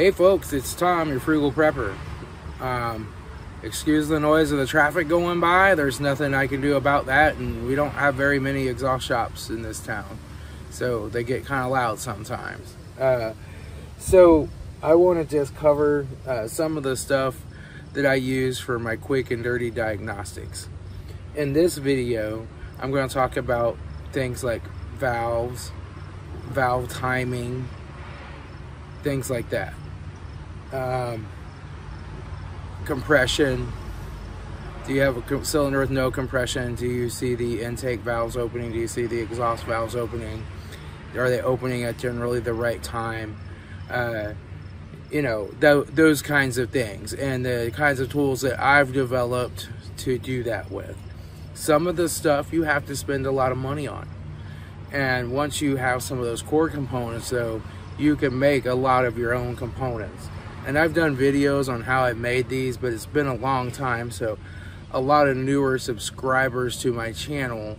Hey folks, it's Tom, your frugal prepper. Excuse the noise of the traffic going by. There's nothing I can do about that, and we don't have very many exhaust shops in this town, so they get kind of loud sometimes. So I want to just cover some of the stuff that I use for my quick and dirty diagnostics. In this video, I'm going to talk about things like valves, valve timing, things like that. Compression. Do you have a cylinder with no compression? Do you see the intake valves opening? Do you see the exhaust valves opening? Are they opening at generally the right time? You know, those kinds of things, and the kinds of tools that I've developed to do that with. Some of the stuff you have to spend a lot of money on, and once you have some of those core components, though, you can make a lot of your own components. And I've done videos on how I made these, but it's been a long time, so a lot of newer subscribers to my channel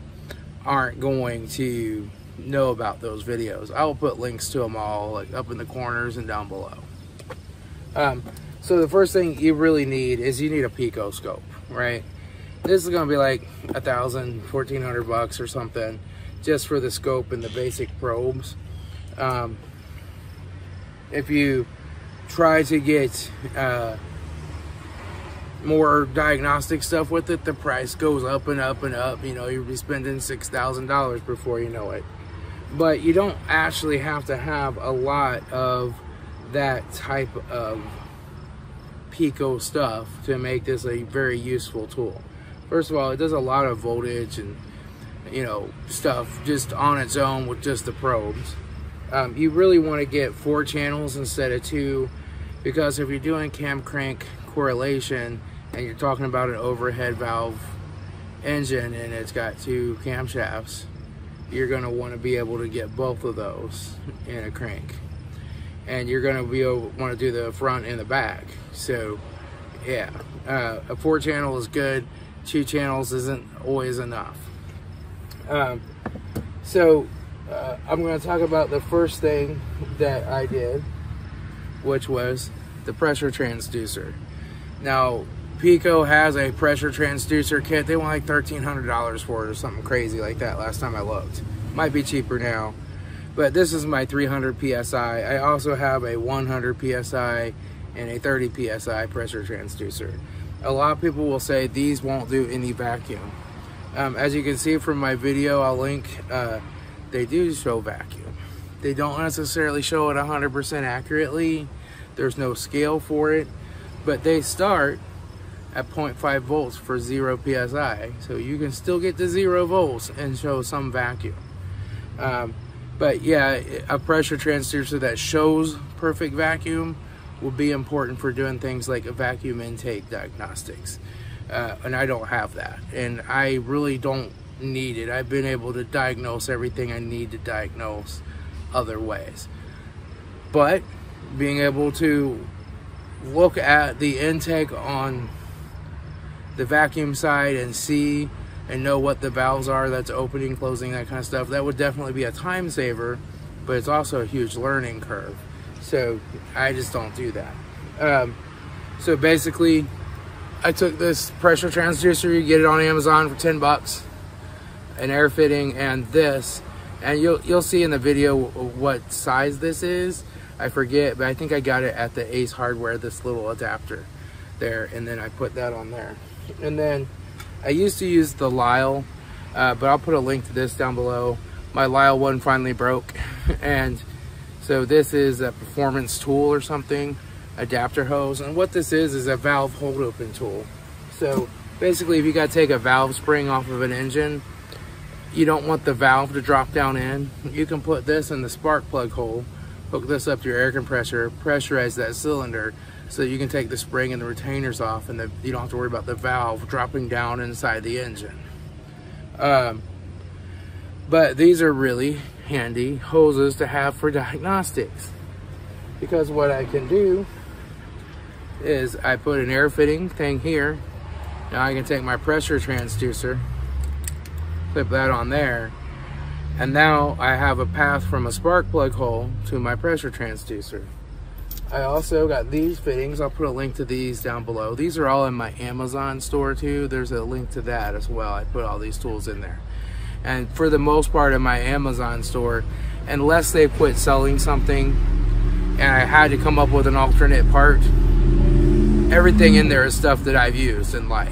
aren't going to know about those videos. I'll put links to them all, like, up in the corners and down below. So the first thing you really need is you need a Pico Scope, right? This is gonna be like $1,000, $1,400 or something, just for the scope and the basic probes. If you try to get more diagnostic stuff with it, the price goes up and up and up. You know, you'll be spending $6,000 before you know it. But you don't actually have to have a lot of that type of Pico stuff to make this a very useful tool. First of all, it does a lot of voltage and, you know, stuff just on its own with just the probes. You really want to get 4 channels instead of 2, because if you're doing cam crank correlation and you're talking about an overhead valve engine and it's got 2 camshafts, you're going to want to be able to get both of those in a crank. And you're going to want to do the front and the back. So yeah, a 4 channel is good. 2 channels isn't always enough. So I'm going to talk about the first thing that I did, which was the pressure transducer. Now, Pico has a pressure transducer kit. They want like $1,300 for it or something crazy like that last time I looked. Might be cheaper now. But this is my 300 PSI. I also have a 100 PSI and a 30 PSI pressure transducer. A lot of people will say these won't do any vacuum. As you can see from my video, I'll link, they do show vacuum. They don't necessarily show it 100% accurately. There's no scale for it, but they start at 0.5 volts for 0 PSI. So you can still get to 0 volts and show some vacuum. But yeah, a pressure transducer that shows perfect vacuum will be important for doing things like a vacuum intake diagnostics. And I don't have that, and I really don't need it. I've been able to diagnose everything I need to diagnose other ways. But being able to look at the intake on the vacuum side and see and know what the valves are that's opening, closing, that kind of stuff, that would definitely be a time saver, but it's also a huge learning curve. So I just don't do that. So basically, I took this pressure transducer, you get it on Amazon for $10, an air fitting, and this, and you'll see in the video what size this is. I forget, but I think I got it at the Ace Hardware, this little adapter there, and then I put that on there. And then I used to use the Lyle, but I'll put a link to this down below. My Lyle one finally broke, and so this is a performance tool or something, adapter hose, and what this is a valve hold open tool. So basically, if you got to take a valve spring off of an engine, you don't want the valve to drop down in, you can put this in the spark plug hole, hook this up to your air compressor, pressurize that cylinder, so you can take the spring and the retainers off, and you don't have to worry about the valve dropping down inside the engine. But these are really handy hoses to have for diagnostics, because what I can do is I put an air fitting thing here. Now I can take my pressure transducer, clip that on there, and now I have a path from a spark plug hole to my pressure transducer. I also got these fittings. I'll put a link to these down below. These are all in my Amazon store too. There's a link to that as well. I put all these tools in there. And for the most part in my Amazon store, unless they quit selling something and I had to come up with an alternate part, everything in there is stuff that I've used and like.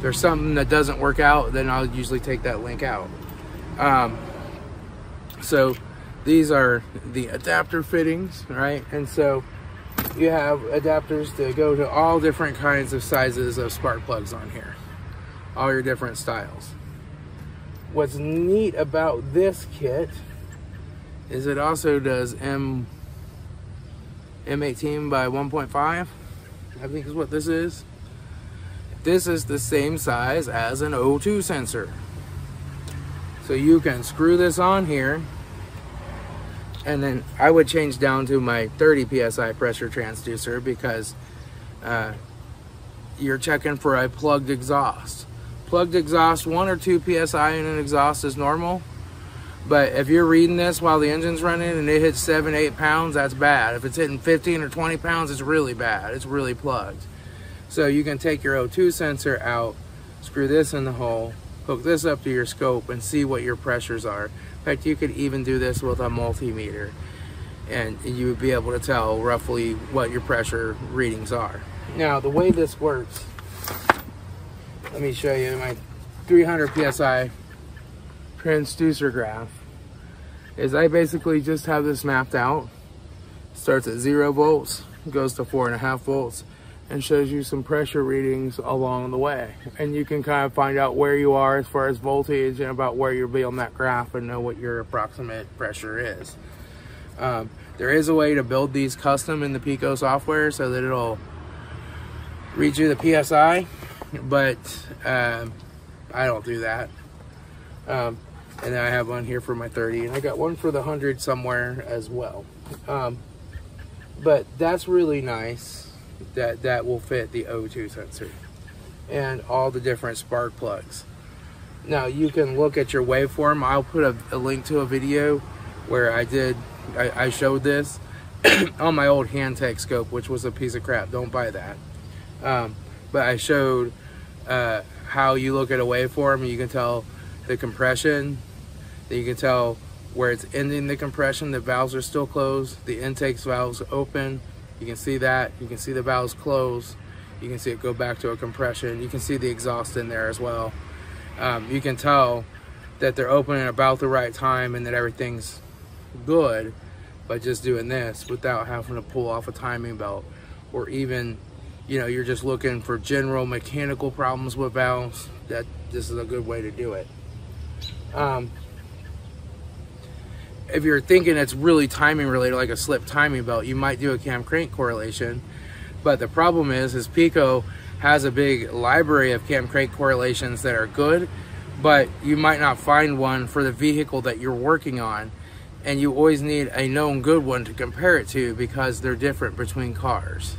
There's something that doesn't work out, then I'll usually take that link out. So these are the adapter fittings, right? And so you have adapters that go to all different kinds of sizes of spark plugs on here, all your different styles. What's neat about this kit is it also does M18 by 1.5, I think is what this is. This is the same size as an O2 sensor. So you can screw this on here, and then I would change down to my 30 PSI pressure transducer because you're checking for a plugged exhaust. Plugged exhaust, 1 or 2 PSI in an exhaust is normal, but if you're reading this while the engine's running and it hits 7-8 pounds, that's bad. If it's hitting 15 or 20 pounds, it's really bad. It's really plugged. So you can take your O2 sensor out, screw this in the hole, hook this up to your scope and see what your pressures are. In fact, you could even do this with a multimeter and you would be able to tell roughly what your pressure readings are. Now, the way this works, let me show you my 300 PSI transducer graph, is I basically just have this mapped out. Starts at 0 volts, goes to 4.5 volts, and shows you some pressure readings along the way. And you can kind of find out where you are as far as voltage and about where you'll be on that graph and know what your approximate pressure is. There is a way to build these custom in the Pico software so that it'll read you the PSI, but I don't do that. And then I have one here for my 30, and I got one for the 100 somewhere as well. But that's really nice. That will fit the O2 sensor and all the different spark plugs. Now you can look at your waveform. I'll put a link to a video where I showed this on my old Hantek scope, which was a piece of crap, don't buy that. But I showed how you look at a waveform and you can tell the compression, that you can tell where it's ending the compression, the valves are still closed, the intake valves open. You can see that, you can see the valves close, you can see it go back to a compression, you can see the exhaust in there as well. You can tell that they're opening about the right time and that everything's good by just doing this without having to pull off a timing belt, or even, you know, you're just looking for general mechanical problems with valves, that this is a good way to do it. If you're thinking it's really timing related, like a slip timing belt, you might do a cam crank correlation. But the problem is Pico has a big library of cam crank correlations that are good, but you might not find one for the vehicle that you're working on. And you always need a known good one to compare it to because they're different between cars.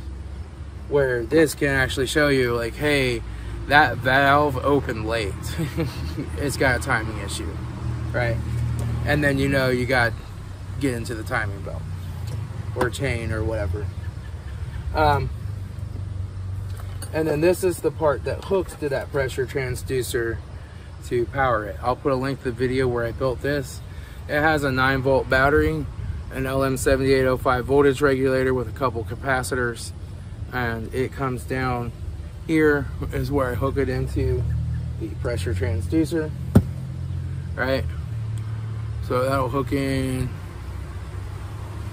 Where this can actually show you like, hey, that valve opened late. It's got a timing issue, right? And then you know you got to get into the timing belt or chain or whatever. And then this is the part that hooks to that pressure transducer to power it. I'll put a link to the video where I built this. It has a 9-volt battery, an LM7805 voltage regulator with a couple capacitors, and it comes down here is where I hook it into the pressure transducer, right? So that'll hook in,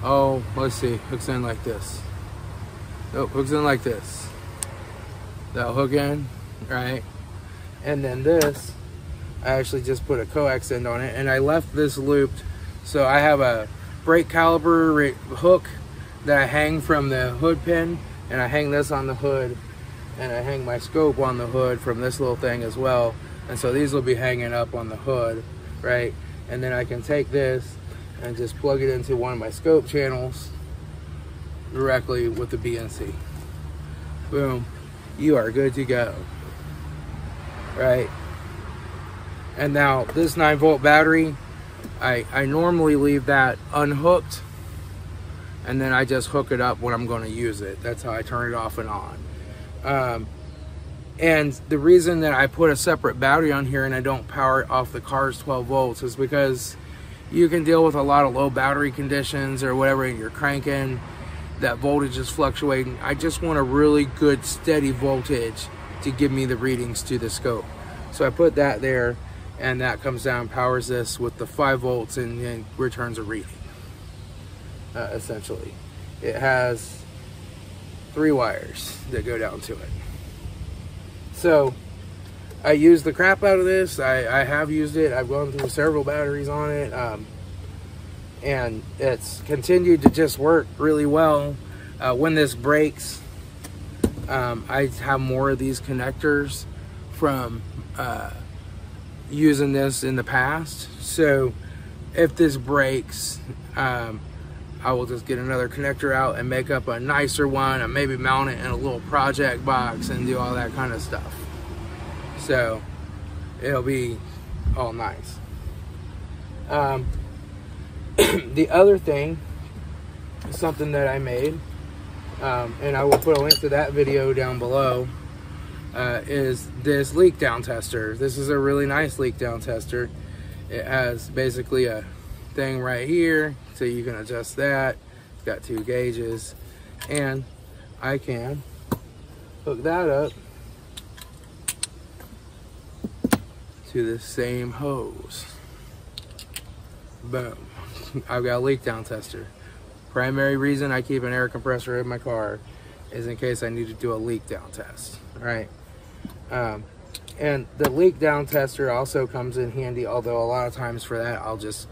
oh, let's see, hooks in like this. Nope, hooks in like this. That'll hook in, right? And then this, I actually just put a coax end on it and I left this looped. So I have a brake caliper hook that I hang from the hood pin, and I hang this on the hood, and I hang my scope on the hood from this little thing as well. And so these will be hanging up on the hood, right? And then I can take this and just plug it into one of my scope channels directly with the BNC. Boom, you are good to go, right? And now this 9-volt battery, I normally leave that unhooked and then I just hook it up when I'm going to use it. That's how I turn it off and on. And the reason that I put a separate battery on here and I don't power it off the car's 12 volts is because you can deal with a lot of low battery conditions or whatever, and you're cranking, that voltage is fluctuating. I just want a really good steady voltage to give me the readings to the scope. So I put that there, and that comes down, powers this with the 5 volts, and returns a reading. Essentially, it has 3 wires that go down to it. So I use the crap out of this. I have used it. I've gone through several batteries on it, and it's continued to just work really well. When this breaks, I have more of these connectors from using this in the past. So if this breaks, I will just get another connector out and make up a nicer one, and maybe mount it in a little project box and do all that kind of stuff. So it'll be all nice. The other thing, something that I made, and I will put a link to that video down below, is this leak down tester. This is a really nice leak down tester. It has basically a thing right here, so you can adjust that. It's got 2 gauges, and I can hook that up to the same hose. Boom. I've got a leak down tester. Primary reason I keep an air compressor in my car is in case I need to do a leak down test. All right. And the leak down tester also comes in handy, although a lot of times for that, I'll just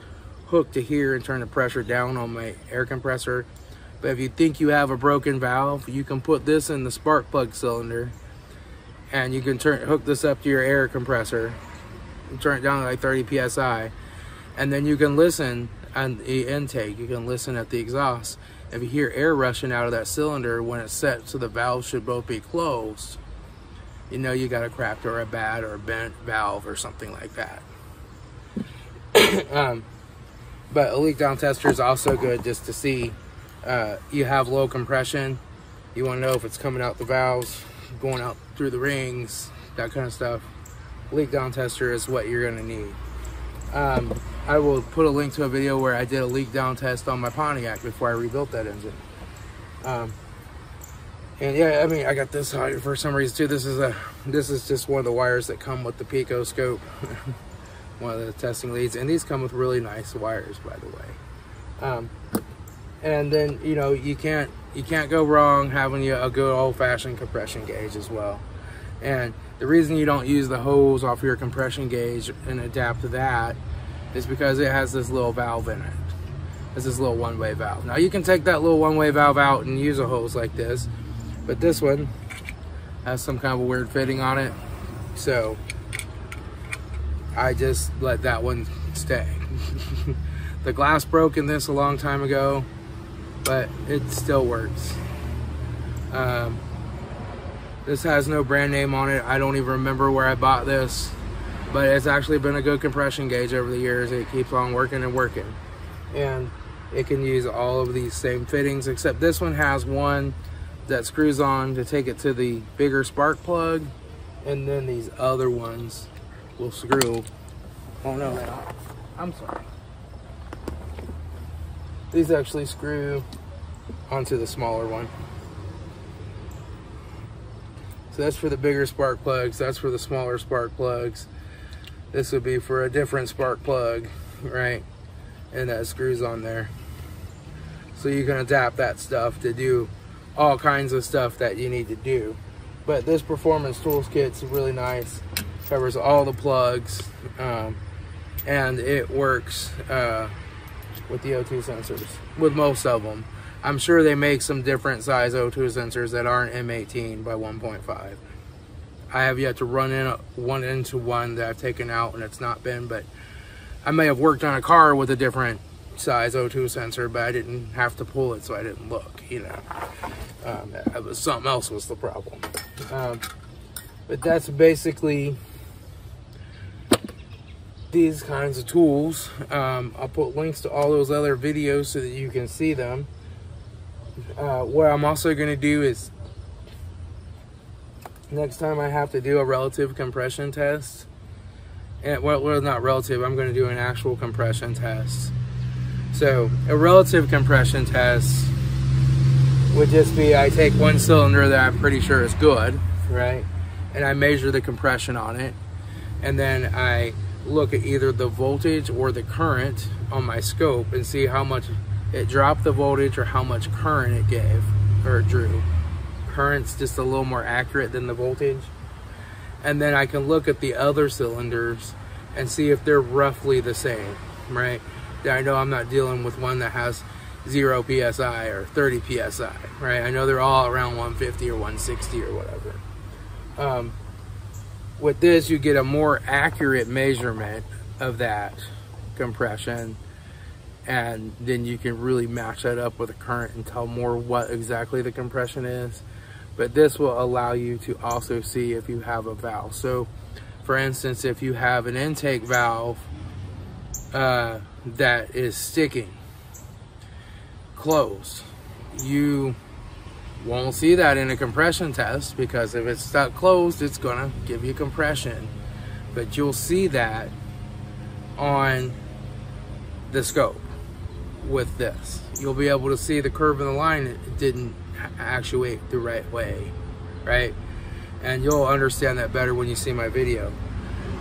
hook to here and turn the pressure down on my air compressor. But if you think you have a broken valve, you can put this in the spark plug cylinder, and you can hook this up to your air compressor and turn it down to like 30 psi, and then you can listen on the intake, you can listen at the exhaust. If you hear air rushing out of that cylinder when it's set so the valves should both be closed, you know you got a cracked or a bad or a bent valve or something like that. But a leak down tester is also good just to see, you have low compression, you want to know if it's coming out the valves, going out through the rings, that kind of stuff. Leak down tester is what you're going to need. I will put a link to a video where I did a leak down test on my Pontiac before I rebuilt that engine. And yeah, I mean, I got this out for some reason too. This is just one of the wires that come with the Pico Scope. One of the testing leads, and these come with really nice wires, by the way. And then, you know, you can't go wrong having a good old-fashioned compression gauge as well. And the reason you don't use the hose off your compression gauge and adapt to that is because it has this little valve in it. It's this little one-way valve. Now you can take that little one-way valve out and use a hose like this, but this one has some kind of a weird fitting on it, so I just let that one stay. The glass broke in this a long time ago, but it still works. This has no brand name on it. I don't even remember where I bought this, but it's actually been a good compression gauge over the years. It keeps on working and working, and it can use all of these same fittings, except this one has one that screws on to take it to the bigger spark plug, and then these other ones will screw. Oh no, I'm sorry. These actually screw onto the smaller one. So that's for the bigger spark plugs. That's for the smaller spark plugs. This would be for a different spark plug, right? And that screws on there. So you can adapt that stuff to do all kinds of stuff that you need to do. But this performance tools kit's really nice. Covers all the plugs, and it works with the O2 sensors, with most of them. I'm sure they make some different size O2 sensors that aren't M18 by 1.5. I have yet to run into one that I've taken out and it's not been, but I may have worked on a car with a different size O2 sensor, but I didn't have to pull it, so I didn't look, you know. Something else was the problem. But that's basically these kinds of tools. I'll put links to all those other videos so that you can see them. What I'm also going to do is next time I have to do a relative compression test, and well, not relative, I'm going to do an actual compression test. So a relative compression test would just be I take one cylinder that I'm pretty sure is good, right? And I measure the compression on it, and then I look at either the voltage or the current on my scope and see how much it dropped the voltage or how much current it gave or drew. Current's just a little more accurate than the voltage. And then I can look at the other cylinders and see if they're roughly the same, right? That I know I'm not dealing with one that has 0 PSI or 30 PSI, right? I know they're all around 150 or 160 or whatever. With this, you get a more accurate measurement of that compression, and then you can really match that up with the current and tell more what exactly the compression is. But this will allow you to also see if you have a valve. So for instance, if you have an intake valve that is sticking closed, you won't see that in a compression test, because if it's stuck closed, it's gonna give you compression. But you'll see that on the scope with this. You'll be able to see the curve in the line. It didn't actuate the right way, right? And you'll understand that better when you see my video.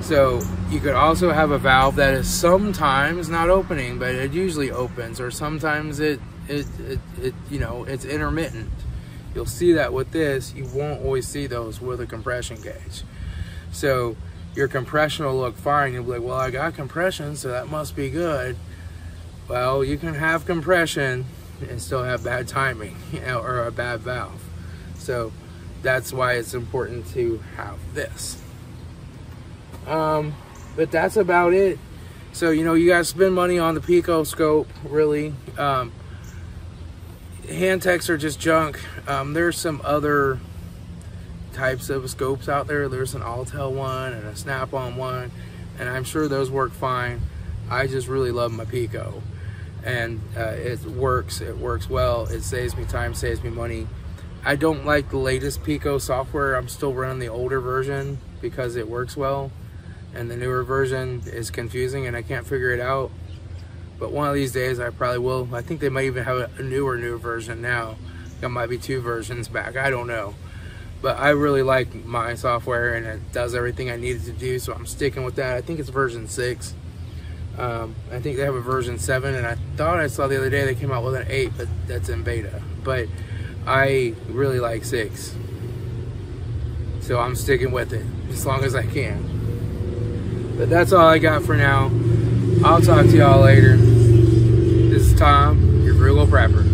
So you could also have a valve that is sometimes not opening, but it usually opens, or sometimes it you know, it's intermittent. You'll see that with this. You won't always see those with a compression gauge. So your compression will look fine. You'll be like, well, I got compression, so that must be good. Well, you can have compression and still have bad timing, you know, or a bad valve. So that's why it's important to have this. But that's about it. So, you know, you guys spend money on the Pico Scope, really. Hanteks are just junk. There's some other types of scopes out there. There's an Autel one and a Snap-on one, and I'm sure those work fine. I just really love my Pico, and it works well. It saves me time, saves me money. I don't like the latest Pico software. I'm still running the older version because it works well, and the newer version is confusing and I can't figure it out. But one of these days I probably will. I think they might even have a newer version now. There might be 2 versions back, I don't know. But I really like my software, and it does everything I needed to do, so I'm sticking with that. I think it's version 6. I think they have a version 7, and I thought I saw the other day they came out with an 8, but that's in beta. But I really like 6. So I'm sticking with it as long as I can. But that's all I got for now. I'll talk to y'all later. This is Tom, your Frugal Prepper.